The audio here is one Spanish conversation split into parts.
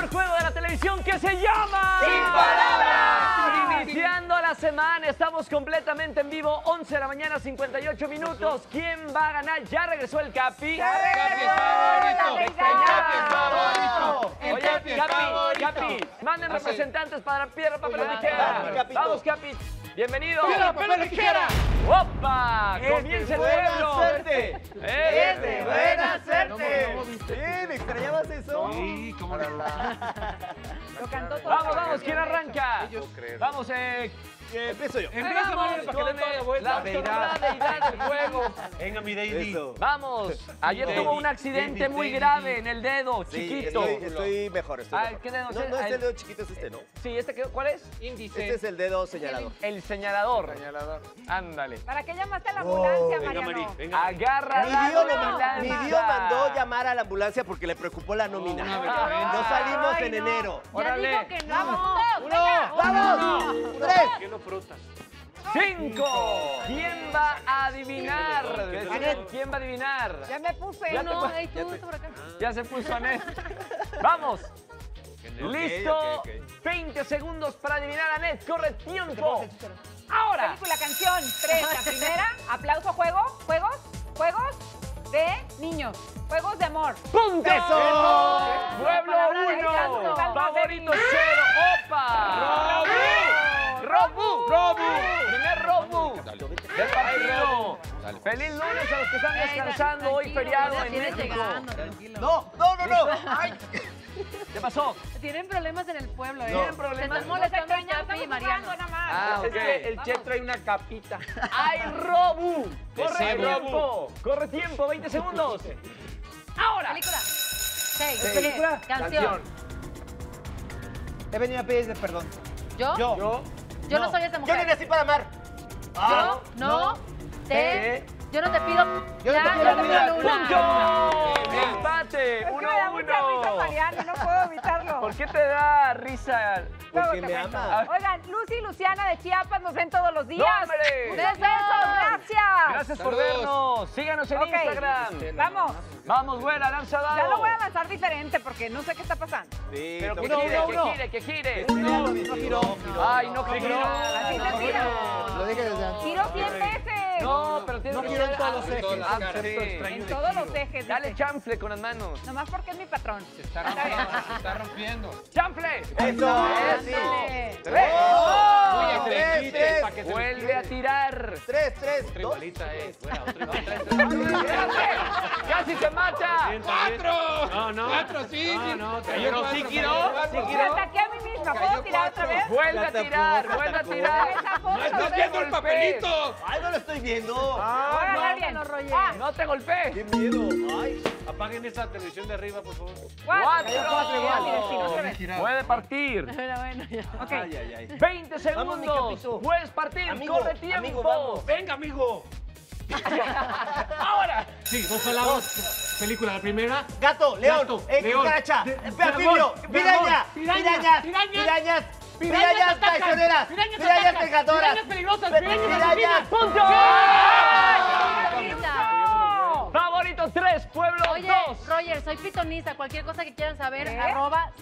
mejor juego de la televisión que se llama... ¡Sin Palabras! Iniciando la semana, estamos completamente en vivo, 11 de la mañana, 58 minutos. ¿Quién va a ganar? ¿Ya regresó el Capi? ¡Ya regresó! ¡El Capi es favorito! Oye, Capi, manden representantes para piedra, papel o tijera. Vamos, Capi. Bienvenido. ¡Piedra, papel o tijera! ¡Opa! ¡Comienza el pueblo! ¡Es de buena suerte! ¿Me extrañabas eso? Sí, cómo no. Lo cantó todo. Vamos, vamos, ¿quién arranca? Vamos, empiezo yo. Empiezo con la deidad del juego. Venga, mi deidad. Vamos. Ayer tuvo un accidente muy grave en el dedo chiquito. Estoy mejor, estoy mejor. ¿Qué dedo? No, no es el dedo chiquito, es este, ¿no? Sí, ¿este qué? ¿Cuál es? Índice. Este es el dedo señalador. El señalador. Señalador. Ándale. ¿Para qué llamaste a la ambulancia, Mariano? Agarra la ambulancia. Mi Dios mandó llamar a la ambulancia porque le preocupó la nómina. No salimos en enero. ¡Órale! Ya digo que no. ¡Vamos! ¡Tres! 5. ¿Quién va a adivinar? ¿Quién va a adivinar? Ya me puse. Ya no, ahí tú, por acá. Ya se puso Anet. ¡Vamos! ¡Listo! 20 segundos para adivinar, Anet. ¡Corre tiempo! ¡Ahora! Película, canción. 3, la primera. Aplauso, juego. Juegos. Juegos de niños. Juegos de amor. ¡Punto! ¡Eso! Pueblo 1. Favorito 0. ¡Opa! ¡Robu! ¡Primer Robu! ¡De partido! ¡Feliz lunes a los que están descansando hoy feriado en México! ¡No! ¡Ay! ¿Qué pasó? Tienen problemas en el pueblo, ¿eh? Tienen problemas. Se les extraña a mí, Mariano. Ah, ok. El Che trae una capita. ¡Ay, Robu! ¡Corre tiempo! ¡Corre tiempo! ¡20 segundos! ¡Ahora! Película. 6. Película. Canción. He venido a pedirle perdón. ¿Yo? Yo no soy esa mujer. Yo vine así para amar. Yo no te... Yo no te pido... Yo no te pido luna. ¡Punto! ¡Empate! 1-1. Me da mucha risa, Mariano, no puedo evitarlo. ¿Por qué te da risa? Porque me ama. Oigan, Lucy y Luciana de Chiapas nos ven todos los días. ¡Hombre! ¡Besos! ¡Gracias! Gracias por vernos. Síganos en Instagram. ¡Vamos! ¡Vamos, buena, lanzadado! Ya lo voy a lanzar diferente porque no sé qué está pasando. Sí, pero que gire, que gire. ¡Ay, no giró! ¡Así se tira! Lo dije desde antes. ¡Giró 100 veces! No, pero tiene que ser en todos los ejes. En todos los ejes. Dale chanfle con las manos. Nomás porque es mi patrón. Se está rompiendo. ¡Chanfle! ¡Eso! ¡Eso! ¡Tres! ¡Tres! ¡Vuelve a tirar! ¡Tres! ¡Tribalita es! ¡Casi se mata! ¡Cuatro! No. ¡Cuatro, sí! ¡No, sí, Quiro! ¡Me ataqué a mí misma! ¿Puedo tirar otra vez? ¡Vuelve a tirar! ¡No estás viendo el papelito! ¡Ay, no lo estoy viendo! ¡No te golpees! ¡Qué miedo! ¡Ay! Apaguen esa televisión de arriba, por favor. ¡Cuatro! ¡Puede partir! Bueno, ya. 20 segundos. ¡Puedes partir! ¡Corre tiempo! ¡Venga, amigo! ¡Ahora! Sí, dos palabras. Película, la primera. Gato, león, cucaracha, anfibio, pirañas. Pirañas traicioneras, pirañas pegadoras, pirañas peligrosas, pirañas. ¡Punto! Favorito 3, pueblo 2. Oye, Roger, soy pitonisa. Cualquier cosa que quieran saber,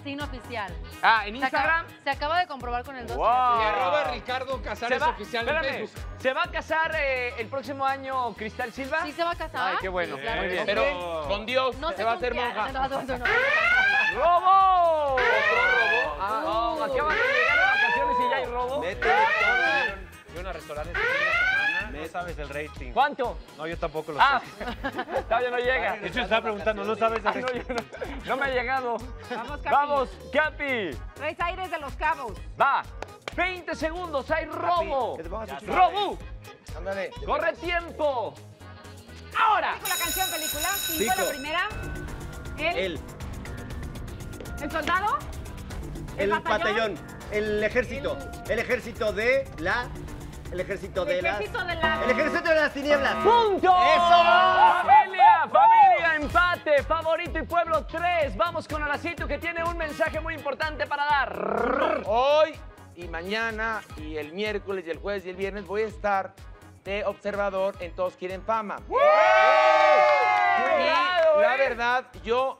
@sinoficial. Ah, ¿en Instagram? Se acaba de comprobar con el 2. Wow. Y @Ricardo Casares oficial en Facebook. ¿Se va a casar el próximo año Kristal Silva? Sí, se va a casar. Ay, qué bueno. Sí, claro. Muy bien. Pero con Dios no se va a hacer monja. ¡Robo! ¡Robo! Acaban de llegar las vacaciones y ya hay robo. Yo en el restaurante no sabes el rating. ¿Cuánto? No, yo tampoco lo sé. Todavía no llega. De hecho, estaba preguntando, ¿no sabes el rating? No me ha llegado. Vamos, Capi. Traes aires de los Cabos. Va. 20 segundos. Hay robo. ¡Robo! Ándale. Corre tiempo. Ahora. Película, canción, película. 5, la primera. ¿El soldado? El batallón. El ejército de las tinieblas. ¡Punto! ¡Eso! ¡Familia! Empate. Favorito y pueblo 3. Vamos con Horacito, que tiene un mensaje muy importante para dar. Hoy y mañana y el miércoles y el jueves y el viernes voy a estar de observador en Todos Quieren Fama. ¡Wow! Y la verdad, yo...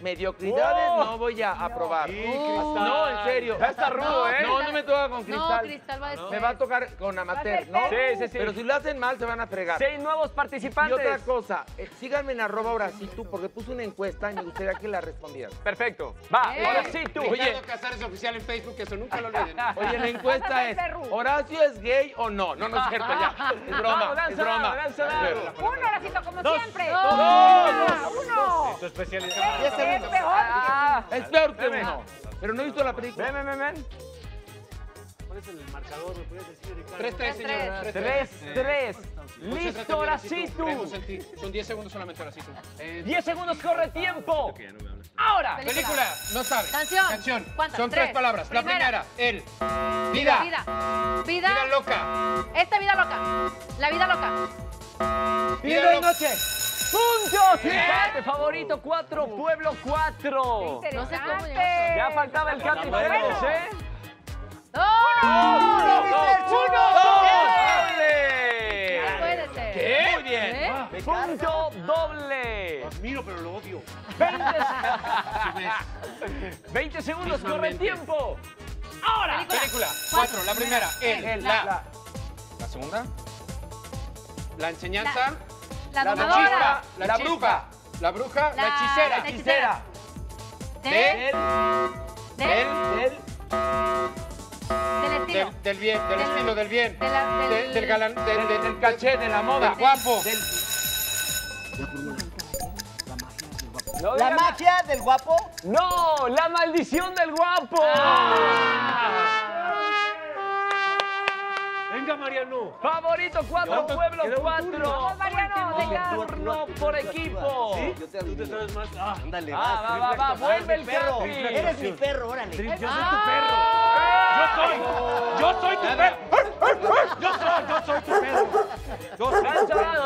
Mediocridades no voy a aprobar. Sí, no, en serio. Ya está rudo, ¿eh? No, no me toca con Kristal. No, Kristal va después. Me va a tocar con amateur, ¿no? Sí, sí, sí. Pero si lo hacen mal, se van a fregar. 6 nuevos participantes. Y otra cosa, síganme en @Horacitu, porque puse una encuesta y me gustaría que la respondieras. Perfecto. Va, Horacitu. Ricardo Casares oficial en Facebook, que eso nunca lo olviden. Oye, la encuesta es, ¿Horacio es gay o no? No, no es cierto, ya. Es broma, es broma. Uno, Horacito, como siempre. ¡Dos! ¡Uno! Es peor que uno. Pero no he visto la película. Ven. ¿Cuál es el marcador? ¿Me puedes decir, Ricardo? 3-3, señor. 3-3. ¡Listo, Horacito! Son 10 segundos solamente, Horacito. 10 segundos, corre tiempo. Ahora. Película. No sabes. Canción. Son 3 palabras. La primera, el... Vida loca. Esta vida loca. La vida loca. Vida y noche. ¡Puntos! ¡Empate! Favorito 4, Pueblo 4. No sé cómo llegó. Ya faltaba el cambio. ¡Uno! ¡Doble! ¿Qué? Muy bien. Punto doble. Los miro, pero lo odio. 20 segundos, corre el tiempo. Ahora. Película. 4, la primera. La segunda. La enseñanza. La domadora, la bruja, la hechicera. Del estilo, del bien. Del galán, del caché, de la moda. Del guapo. ¿La magia del guapo? No, la maldición del guapo. Venga, Mariano. Favorito 4, Pueblo 4. Vamos, Mariano, venga. Turno por equipo. ¿Sí? Tú te sabes más. Ándale. Va. Vuelve el perro. Eres mi perro, órale. Yo soy tu perro. Yo soy tu perro.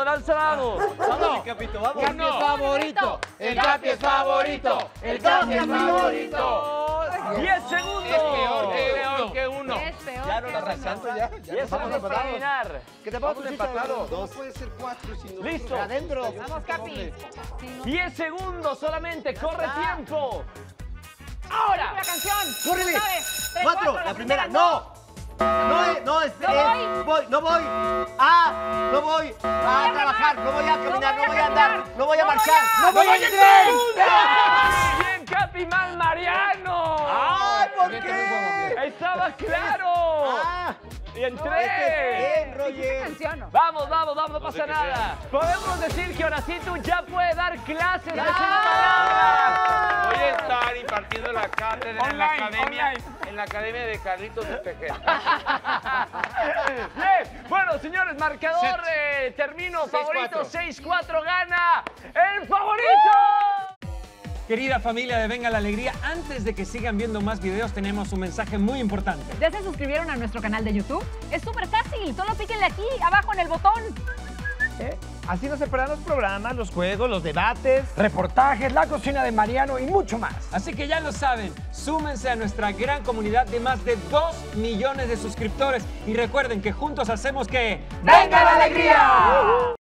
Lanzado. Vamos, capito, vamos. El cambio es favorito. 10 segundos. Es peor que uno. Ya no la arrasando ya. Y eso vamos a terminar. Que te vamos empatados. 2 puede ser 4 si no. Listo. Adentro. Vamos, Capi. 10 segundos solamente. Corre tiempo. Ahora. La canción. ¡Córrele! 4. La primera. No voy a trabajar, no voy a caminar, no voy a andar, no voy a marchar. ¡Bien, Capi, mal Mariano! ¡Ay, por qué! ¡Estaba claro! ¡Y en 3! Vamos, no pasa nada. Podemos decir que Horacito ya puede dar clases de Sin Palabras. Voy a estar impartiendo la cátedra en la academia. En la academia de Carlitos de Tejeda. Bien, bueno, señores, marcador termino. Favorito 6-4, gana el favorito. Querida familia de Venga la Alegría, antes de que sigan viendo más videos, tenemos un mensaje muy importante. ¿Ya se suscribieron a nuestro canal de YouTube? Es súper fácil, solo píquenle aquí, abajo en el botón. Así nos separan los programas, los juegos, los debates, reportajes, la cocina de Mariano y mucho más. Así que ya lo saben, súmense a nuestra gran comunidad de más de 2 millones de suscriptores. Y recuerden que juntos hacemos que... ¡Venga la Alegría!